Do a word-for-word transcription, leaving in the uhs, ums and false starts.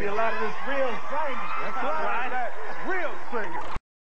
be a lot of this real singing. That's right. Real singing.